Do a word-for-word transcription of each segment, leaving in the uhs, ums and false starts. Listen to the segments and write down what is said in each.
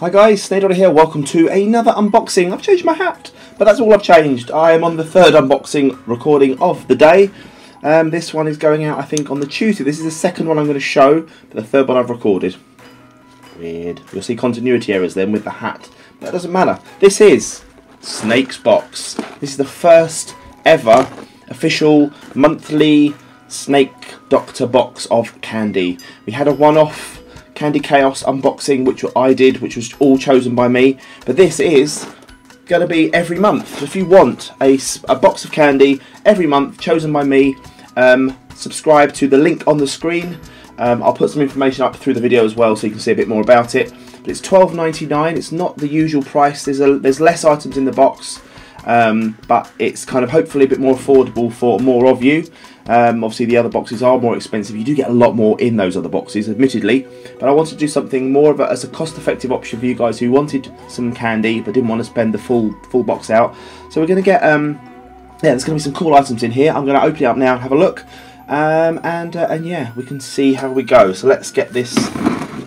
Hi guys, Snake Doctor here, welcome to another unboxing. I've changed my hat, but that's all I've changed. I am on the third unboxing recording of the day. Um, this one is going out, I think, on the Tuesday. This is the second one I'm going to show, but the third one I've recorded. Weird. You'll see continuity errors then with the hat, but that doesn't matter. This is Snake's Box. This is the first ever official monthly Snake Doctor box of candy. We had a one-off Candy Chaos unboxing, which I did, which was all chosen by me, but this is going to be every month. If you want a, a box of candy every month chosen by me, um, subscribe to the link on the screen. um, I'll put some information up through the video as well so you can see a bit more about it, but it's twelve ninety-nine. It's not the usual price. There's a, there's less items in the box, um, but it's kind of hopefully a bit more affordable for more of you. Um, obviously the other boxes are more expensive. You do get a lot more in those other boxes, admittedly, but I wanted to do something more of a, as a cost-effective option for you guys who wanted some candy but didn't want to spend the full full box out. So we're going to get, um, yeah, there's going to be some cool items in here. I'm going to open it up now and have a look, um, and, uh, and yeah, we can see how we go. So let's get this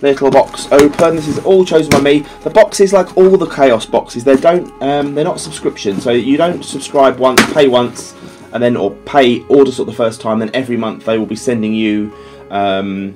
little box open. This is all chosen by me. The box is like all the Chaos boxes. They don't, um, they're not subscription, so you don't subscribe once, pay once, and then or pay order sort of the first time, then every month they will be sending you um,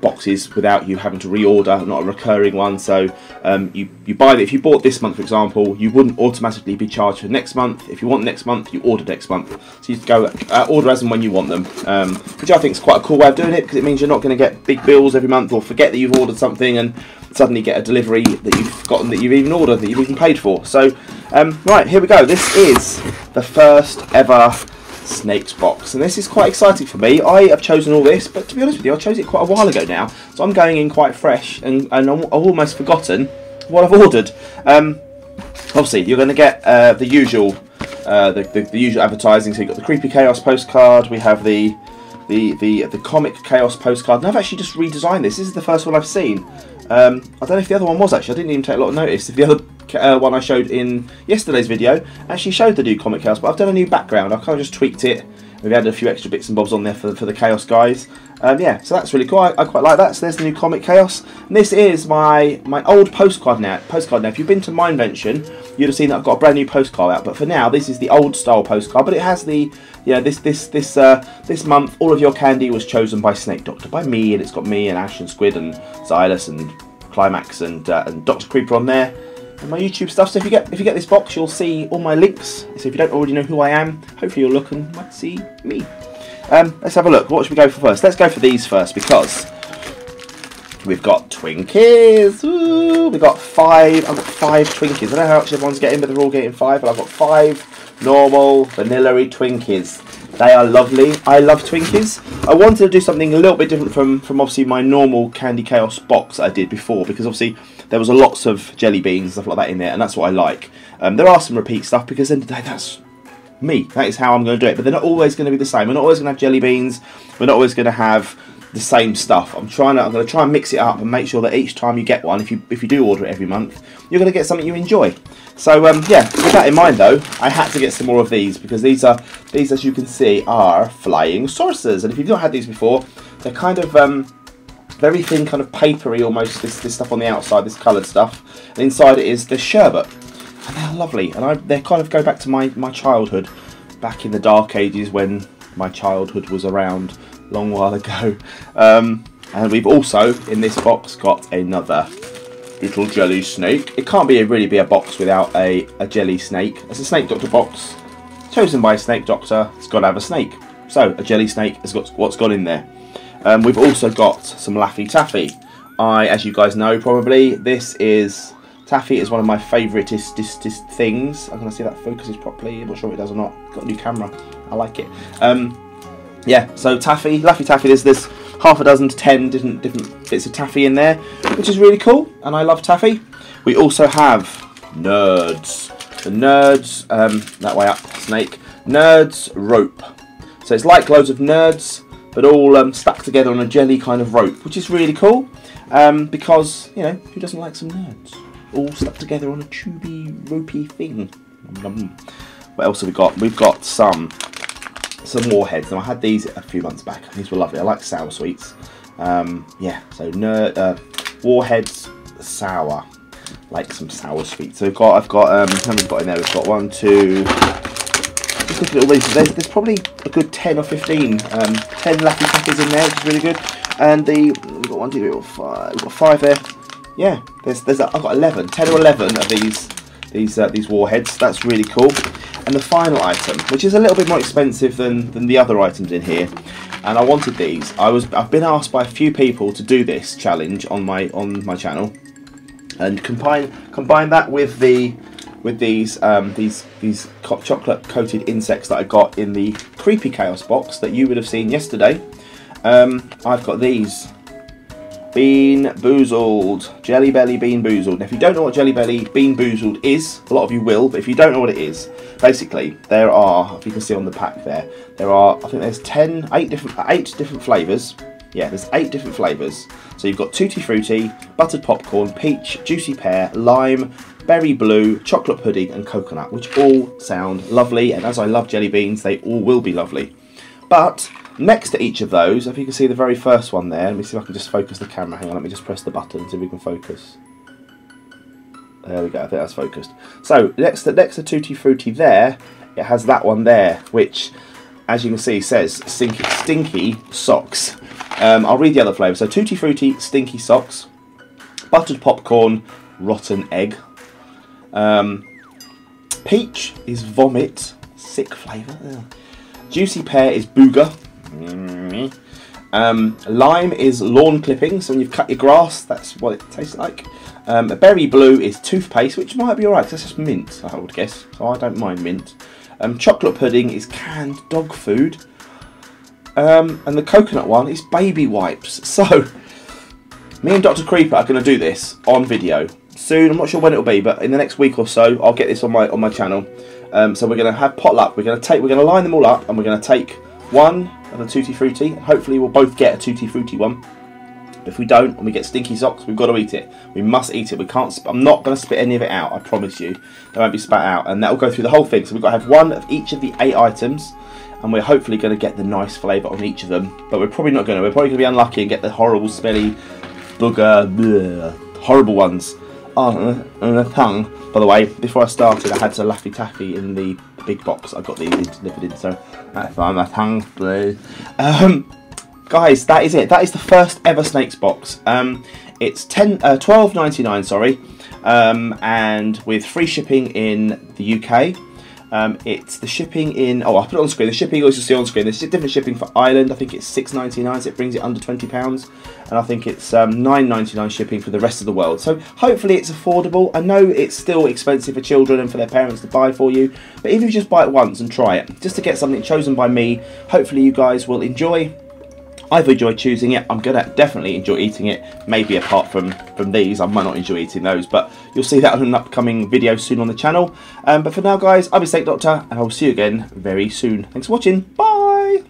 boxes without you having to reorder, not a recurring one. So um, you, you buy it. If you bought this month, for example, you wouldn't automatically be charged for next month. If you want next month, you order next month. So you go uh, order as and when you want them, um, which I think is quite a cool way of doing it, because it means you're not going to get big bills every month or forget that you've ordered something and suddenly get a delivery that you've forgotten that you've even ordered, that you've even paid for. So um, right, here we go. This is the first ever Snake's Box, and this is quite exciting for me. I have chosen all this, but to be honest with you, I chose it quite a while ago now, so I'm going in quite fresh, and, and I've almost forgotten what I've ordered. Um, obviously you're going to get uh, the usual uh, the, the, the usual advertising. So you've got the Creepy Chaos postcard, we have the the, the the Comic Chaos postcard, and I've actually just redesigned this. This is the first one I've seen. um, I don't know if the other one was, actually I didn't even take a lot of notice. If the other Uh, one I showed in yesterday's video actually showed the new Comic Chaos, but I've done a new background. I've kind of just tweaked it. We've added a few extra bits and bobs on there for, for the Chaos guys. Um, yeah, so that's really cool. I, I quite like that. So there's the new Comic Chaos, and this is my my old postcard now. Postcard now. If you've been to Minevention, you'd have seen that I've got a brand new postcard out. But for now, this is the old style postcard. But it has the yeah this this this uh, this month all of your candy was chosen by Snake Doctor, by me, and it's got me and Ash and Squid and Xylus and Climax and uh, and Doctor Creeper on there. And my YouTube stuff. So if you get if you get this box, you'll see all my links. So if you don't already know who I am, hopefully you'll look and might see me. Um, let's have a look. What should we go for first? Let's go for these first, because we've got Twinkies. Ooh, we've got five. I've got five Twinkies. I don't know how much everyone's getting, but they're all getting five. But I've got five normal vanilla-y Twinkies. They are lovely. I love Twinkies. I wanted to do something a little bit different from from obviously my normal Candy Chaos box that I did before, because obviously there was a lots of jelly beans and stuff like that in there, and that's what I like. Um, there are some repeat stuff, because then that's me. That is how I'm going to do it. But they're not always going to be the same. We're not always going to have jelly beans. We're not always going to have the same stuff. I'm trying to. I'm going to try and mix it up and make sure that each time you get one, if you if you do order it every month, you're going to get something you enjoy. So um, yeah, with that in mind though, I had to get some more of these, because these are these, as you can see, are flying saucers. And if you've not had these before, they're kind of um. very thin, kind of papery almost, this, this stuff on the outside, this coloured stuff, and inside it is the sherbet, and they're lovely, and I, they kind of go back to my, my childhood, back in the dark ages when my childhood was around, long while ago. Um, and we've also, in this box, got another little jelly snake. It can't be a, really be a box without a, a jelly snake. It's a Snake Doctor box, chosen by Snake Doctor, it's got to have a snake, so a jelly snake has got what's gone in there. Um, we've also got some Laffy Taffy. I, as you guys know probably, this is, Taffy is one of my favouriteest things. I'm going to see if that focuses properly, I'm not sure if it does or not. Got a new camera, I like it. Um, yeah, so Taffy, Laffy Taffy, there's this half a dozen to ten different, different bits of Taffy in there, which is really cool, and I love Taffy. We also have Nerds. The Nerds, um, that way up, Snake. Nerds Rope. So it's like loads of Nerds, but all um, stuck together on a jelly kind of rope, which is really cool, um, because, you know, who doesn't like some nerds? All stuck together on a tubey, ropey thing. What else have we got? We've got some some Warheads. Now, I had these a few months back. These were lovely. I like sour sweets. Um, yeah, so nerd, uh, Warheads Sour. like some sour sweets. So I've got, I've got, um, how many got in there? We've got one, two. Just look at all these. There's, there's probably a good ten or fifteen, um, ten Laffy Taffys in there, which is really good. And the we've got one, two, three, four, five. We've got five there. Yeah, there's, there's. A, I've got eleven, ten or eleven of these, these, uh, these Warheads. That's really cool. And the final item, which is a little bit more expensive than than the other items in here, and I wanted these. I was, I've been asked by a few people to do this challenge on my on my channel, and combine combine that with the with these um, these these chocolate coated insects that I got in the Creepy Chaos box that you would have seen yesterday. Um, I've got these Bean Boozled, Jelly Belly Bean Boozled. Now, if you don't know what Jelly Belly Bean Boozled is, a lot of you will, but if you don't know what it is, basically there are, if you can see on the pack there, there are, I think there's ten, eight different, eight different flavours. Yeah, there's eight different flavours. So you've got Tutti Frutti, Buttered Popcorn, Peach, Juicy Pear, Lime, Berry Blue, Chocolate Pudding and Coconut, which all sound lovely, and as I love jelly beans, they all will be lovely. But next to each of those, if you can see the very first one there, let me see if I can just focus the camera. Hang on, let me just press the button and see if we can focus. There we go, I think that's focused. So next to, next to Tutti Frutti there, it has that one there, which, as you can see, says Stinky, stinky Socks. Um, I'll read the other flavours. So Tutti Frutti, Stinky Socks, Buttered Popcorn, Rotten Egg. Um, peach is Vomit, sick flavour. Ugh. Juicy Pear is Booger. Um, lime is Lawn Clippings, so when you've cut your grass, that's what it tastes like. Um, berry Blue is Toothpaste, which might be alright, because that's just mint, I would guess, so I don't mind mint. Um, chocolate Pudding is canned dog food. Um, and the coconut one is Baby Wipes. So, me and Doctor Creeper are going to do this on video soon. I'm not sure when it'll be, but in the next week or so, I'll get this on my on my channel. Um, so we're going to have potluck. We're going to take, we're going to line them all up, and we're going to take one of the Tutti Frutti. Hopefully, we'll both get a Tutti Frutti one. But if we don't, and we get Stinky Socks, we've got to eat it. We must eat it. We can't. I'm not going to spit any of it out. I promise you, that won't be spat out, and that will go through the whole thing. So we've got to have one of each of the eight items, and we're hopefully going to get the nice flavour on each of them. But we're probably not going to. We're probably going to be unlucky and get the horrible, smelly, booger, bleh, horrible ones. Oh, and a tongue. By the way, before I started, I had some Laffy Taffy in the big box. I got these delivered in, so that's why my tongue's blue. Um, guys, that is it. That is the first ever Snakes box. Um, it's ten, uh, twelve ninety-nine, sorry, um, and with free shipping in the U K. Um, it's the shipping in. Oh, I'll put it on screen. The shipping you also see on screen. There's different shipping for Ireland. I think it's six ninety-nine, so it brings it under twenty pounds. And I think it's um, nine ninety-nine shipping for the rest of the world. So hopefully it's affordable. I know it's still expensive for children and for their parents to buy for you. But even if you just buy it once and try it, just to get something chosen by me, hopefully you guys will enjoy. I've enjoyed choosing it. I'm gonna definitely enjoy eating it. Maybe apart from from these, I might not enjoy eating those, but you'll see that on an upcoming video soon on the channel. Um, but for now, guys, I'm Snake Doctor, and I'll see you again very soon. Thanks for watching. Bye.